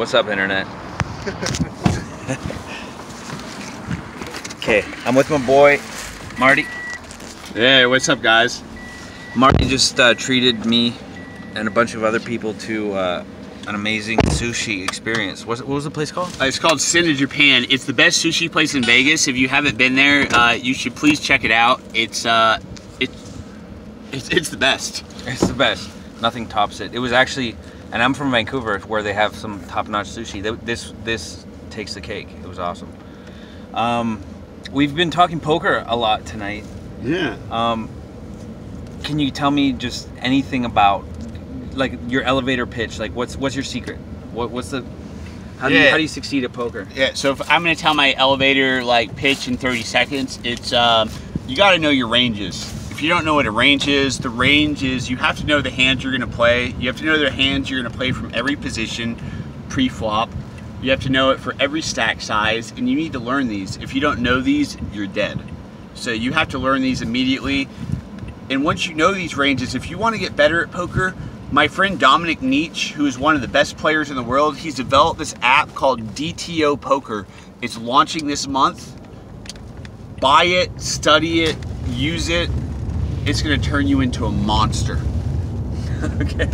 What's up, internet? Okay, I'm with my boy, Marty. Hey, what's up, guys? Marty just treated me and a bunch of other people to an amazing sushi experience. What was the place called? It's called Sin in Japan. It's the best sushi place in Vegas. If you haven't been there, you should please check it out. It's the best. It's the best. Nothing tops it. It was actually, and I'm from Vancouver, where they have some top-notch sushi. This takes the cake. It was awesome. We've been talking poker a lot tonight. Yeah. Can you tell me just anything about, like, your elevator pitch? Like, what's your secret? How do you succeed at poker? Yeah. So if I'm gonna tell my elevator pitch in 30 seconds, it's you got to know your ranges. If you don't know what a range is, the range is you have to know the hands you're going to play. You have to know the hands you're going to play from every position pre-flop. You have to know it for every stack size, and you need to learn these. If you don't know these, you're dead. So you have to learn these immediately. And once you know these ranges, if you want to get better at poker, my friend Dominic Nietzsche, who is one of the best players in the world, he's developed this app called DTO Poker. It's launching this month. Buy it, study it, use it. It's gonna turn you into a monster. Okay,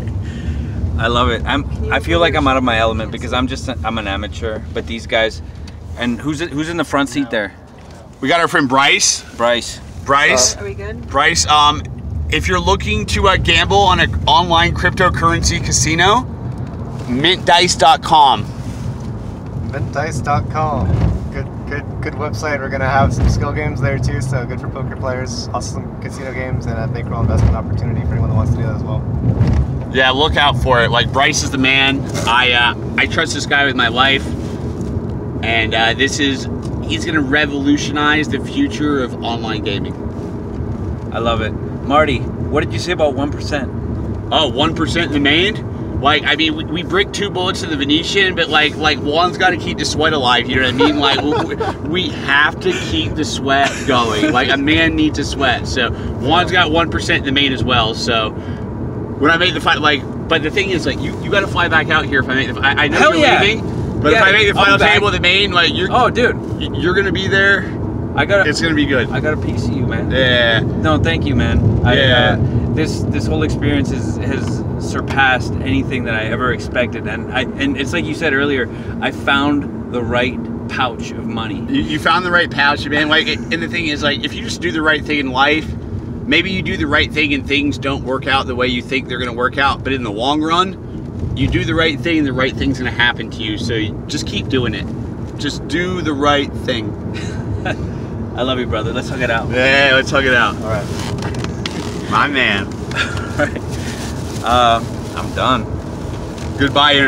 I love it. I feel like I'm out of my element because I'm an amateur. But these guys, and who's in the front seat there? We got our friend Bryce. Bryce. Are we good? Bryce. If you're looking to gamble on an online cryptocurrency casino, mintdice.com. Mintdice.com. Good website. We're gonna have some skill games there too, so good for poker players. Also some casino games and a bankroll investment opportunity for anyone that wants to do that as well. Yeah, look out for it. Like, Bryce is the man. I trust this guy with my life, and he's gonna revolutionize the future of online gaming. I love it, Marty. What did you say about 1%? Oh, 1% in the main. Like, I mean, we bricked 2 bullets to the Venetian, but like Juan's got to keep the sweat alive, you know what I mean? Like, we have to keep the sweat going. Like, a man needs to sweat. So Juan's got 1% in the main as well. So when I make the final, but the thing is, like, you got to fly back out here if I make the final. I know you're leaving, but if I make the final table at the main, like, you're gonna be there. It's gonna be good. I got a piece of you, man. Yeah. No, thank you, man. This whole experience has surpassed anything that I ever expected, and it's like you said earlier, I found the right pouch of money. You found the right pouch, man. And the thing is, if you just do the right thing in life, maybe you do the right thing and things don't work out the way you think they're gonna work out, but in the long run, you do the right thing and the right thing's gonna happen to you. So you just keep doing it. Just do the right thing. I love you, brother. Let's hug it out. Yeah, let's hug it out. All right. My man. All right. I'm done. Goodbye, internet.